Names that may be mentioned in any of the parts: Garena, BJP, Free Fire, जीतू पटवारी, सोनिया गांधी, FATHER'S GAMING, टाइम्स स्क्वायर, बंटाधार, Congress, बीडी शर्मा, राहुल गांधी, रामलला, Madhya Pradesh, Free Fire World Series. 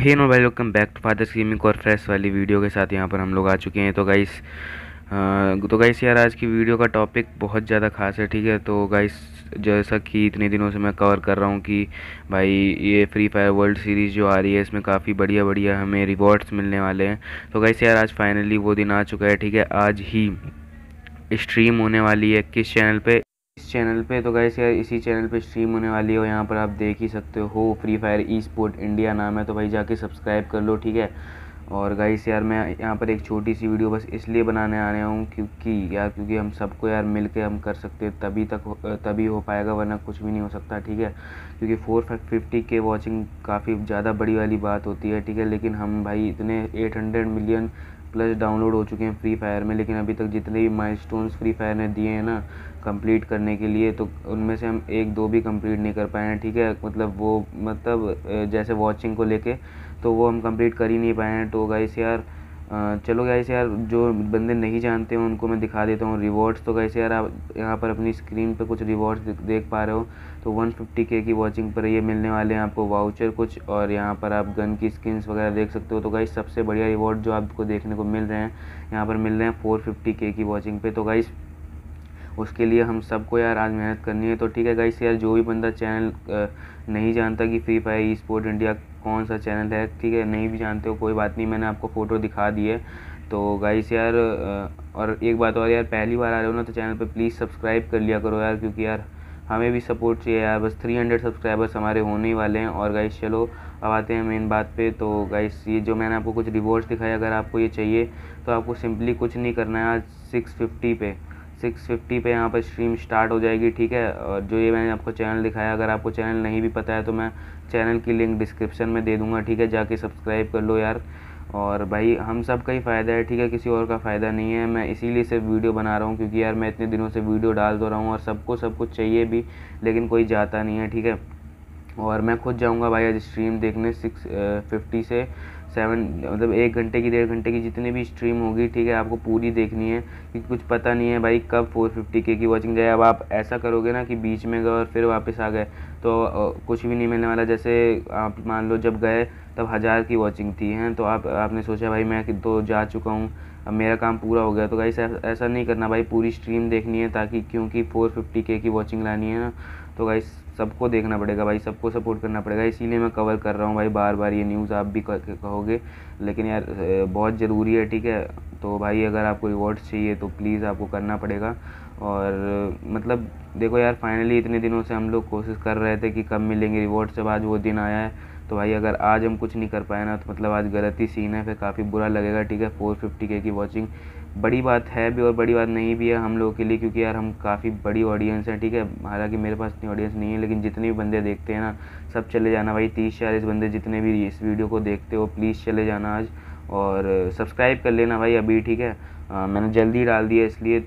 हे नो भाई, welcome back to fathers gaming और फ्रेश वाली वीडियो के साथ यहाँ पर हम लोग आ चुके हैं। तो गाइस यार आज की वीडियो का टॉपिक बहुत ज़्यादा खास है, ठीक है। तो गाइस जैसा कि इतने दिनों से मैं कवर कर रहा हूँ कि भाई ये फ्री फायर वर्ल्ड सीरीज़ जो आ रही है इसमें काफ़ी बढ़िया बढ़िया हमें रिवॉर्ड्स मिलने वाले हैं। तो गाइस यार आज फाइनली वो दिन आ चुका है, ठीक है। आज ही स्ट्रीम होने वाली है किस चैनल पर? तो गाइस यार इसी चैनल पे स्ट्रीम होने वाली है और यहाँ पर आप देख ही सकते हो, फ्री फायर ईस्पोर्ट इंडिया नाम है। तो भाई जाके सब्सक्राइब कर लो, ठीक है। और गाइस यार मैं यहाँ पर एक छोटी सी वीडियो बस इसलिए बनाने आ रहा हूँ क्योंकि हम सबको यार मिलके हम कर सकते हैं, तभी हो पाएगा, वरना कुछ भी नहीं हो सकता, ठीक है। क्योंकि 450K वॉचिंग काफ़ी ज़्यादा बड़ी वाली बात होती है, ठीक है। लेकिन हम भाई इतने 800 मिलियन प्लस डाउनलोड हो चुके हैं फ्री फायर में, लेकिन अभी तक जितने भी माइलस्टोन्स फ्री फायर ने दिए हैं ना कंप्लीट करने के लिए, तो उनमें से हम एक दो भी कंप्लीट नहीं कर पाए हैं, ठीक है। मतलब जैसे वॉचिंग को लेके तो वो हम कंप्लीट कर ही नहीं पाए हैं। तो गाइस यार चलो गाइस यार जो बंदे नहीं जानते हैं उनको मैं दिखा देता हूँ रिवॉर्ड्स। तो गाइस यार आप यहाँ पर अपनी स्क्रीन पे कुछ रिवॉर्ड्स देख पा रहे हो। तो 150K की वॉचिंग पर ये मिलने वाले हैं आपको वाउचर कुछ, और यहाँ पर आप गन की स्किन्स वगैरह देख सकते हो। तो गाइस सबसे बढ़िया रिवॉर्ड जो आपको देखने को मिल रहे हैं यहाँ पर मिल रहे हैं 450K की वॉचिंग पे। तो गाइस उसके लिए हम सबको यार आज मेहनत करनी है, तो ठीक है गाइस यार जो भी बंदा चैनल नहीं जानता कि फ्री फायर ईस्पोर्ट इंडिया कौन सा चैनल है, ठीक है, नहीं भी जानते हो कोई बात नहीं, मैंने आपको फ़ोटो दिखा दी है। तो गाइस यार और एक बात और यार, पहली बार आ रहे हो ना तो चैनल पे प्लीज़ सब्सक्राइब कर लिया करो यार, क्योंकि यार हमें भी सपोर्ट चाहिए यार। बस 300 सब्सक्राइबर्स हमारे होने ही वाले हैं। और गाइस चलो अब आते हैं मेन बात पे। तो गाइस ये जो मैंने आपको कुछ रिवॉर्ड्स दिखाए, अगर आपको ये चाहिए तो आपको सिंपली कुछ नहीं करना है। आज 650 पे यहाँ पर स्ट्रीम स्टार्ट हो जाएगी, ठीक है। और जो ये मैंने आपको चैनल दिखाया, अगर आपको चैनल नहीं भी पता है तो मैं चैनल की लिंक डिस्क्रिप्शन में दे दूँगा, ठीक है। जाके सब्सक्राइब कर लो यार, और भाई हम सब का ही फ़ायदा है, ठीक है, किसी और का फ़ायदा नहीं है। मैं इसीलिए सिर्फ वीडियो बना रहा हूँ क्योंकि यार मैं इतने दिनों से वीडियो डाल दो रहा हूँ और सबको सब कुछ चाहिए भी, लेकिन कोई जाता नहीं है, ठीक है। और मैं खुद जाऊँगा भाई आज स्ट्रीम देखने 650 से 7 मतलब 1 घंटे की 1.5 घंटे की जितनी भी स्ट्रीम होगी, ठीक है, आपको पूरी देखनी है क्योंकि कुछ पता नहीं है भाई कब 450K की वॉचिंग जाए। अब आप ऐसा करोगे ना कि बीच में गए और फिर वापस आ गए तो कुछ भी नहीं मिलने वाला। जैसे आप मान लो जब गए तब 1000 की वॉचिंग थी हैं, तो आपने सोचा भाई मैं तो जा चुका हूँ, अब मेरा काम पूरा हो गया। तो गाइस ऐसा नहीं करना भाई, पूरी स्ट्रीम देखनी है ताकि क्योंकि 450K की वॉचिंग लानी है ना, तो गाइस सबको देखना पड़ेगा भाई, सबको सपोर्ट करना पड़ेगा। इसीलिए मैं कवर कर रहा हूँ भाई बार बार ये न्यूज़, आप भी कहोगे, लेकिन यार बहुत ज़रूरी है, ठीक है। तो भाई अगर आपको रिवॉर्ड्स चाहिए तो प्लीज़ आपको करना पड़ेगा। और मतलब देखो यार फाइनली इतने दिनों से हम लोग कोशिश कर रहे थे कि कब मिलेंगे रिवॉर्ड्स, जब आज वो दिन आया है। तो भाई अगर आज हम कुछ नहीं कर पाए ना तो मतलब आज गलती सीन है, फिर काफ़ी बुरा लगेगा, ठीक है। 450K की वॉचिंग बड़ी बात है भी और बड़ी बात नहीं भी है हम लोगों के लिए, क्योंकि यार हम काफ़ी बड़ी ऑडियंस हैं, ठीक है। हालांकि मेरे पास इतनी ऑडियंस नहीं है, लेकिन जितने भी बंदे देखते हैं ना सब चले जाना भाई, 30-40 बंदे जितने भी इस वीडियो को देखते हो प्लीज़ चले जाना आज और सब्सक्राइब कर लेना भाई अभी, ठीक है। मैंने जल्दी डाल दिया इसलिए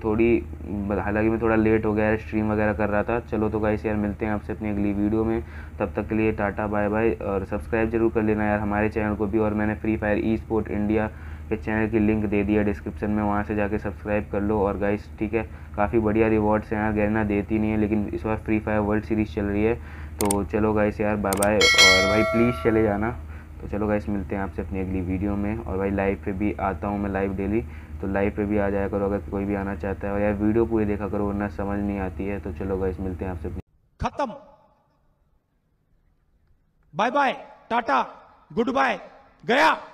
हालांकि मैं थोड़ा लेट हो गया है, स्ट्रीम वगैरह कर रहा था। चलो तो गाइस यार मिलते हैं आपसे अपनी अगली वीडियो में, तब तक के लिए टाटा बाय बाय। और सब्सक्राइब जरूर कर लेना यार हमारे चैनल को भी, और मैंने फ्री फायर ईस्पोर्ट इंडिया के चैनल की लिंक दे दी है डिस्क्रिप्शन में, वहाँ से जाके सब्सक्राइब कर लो। और गाइस ठीक है काफ़ी बढ़िया रिवॉर्ड्स हैं यार, गरेना देती नहीं है, लेकिन इस बार फ्री फायर वर्ल्ड सीरीज़ चल रही है। तो चलो गाइस यार बाय बाय, और भाई प्लीज़ चले जाना। तो चलो गाइस मिलते हैं आपसे अपनी अगली वीडियो में। और भाई लाइव पे भी आता हूँ मैं, लाइव डेली, तो लाइव पे भी आ जाया करो अगर कोई भी आना चाहता है। और यार वीडियो पूरी देखा करो वरना समझ नहीं आती है। तो चलो गाइस मिलते हैं आपसे, खत्म, bye bye, tata, good bye, गया।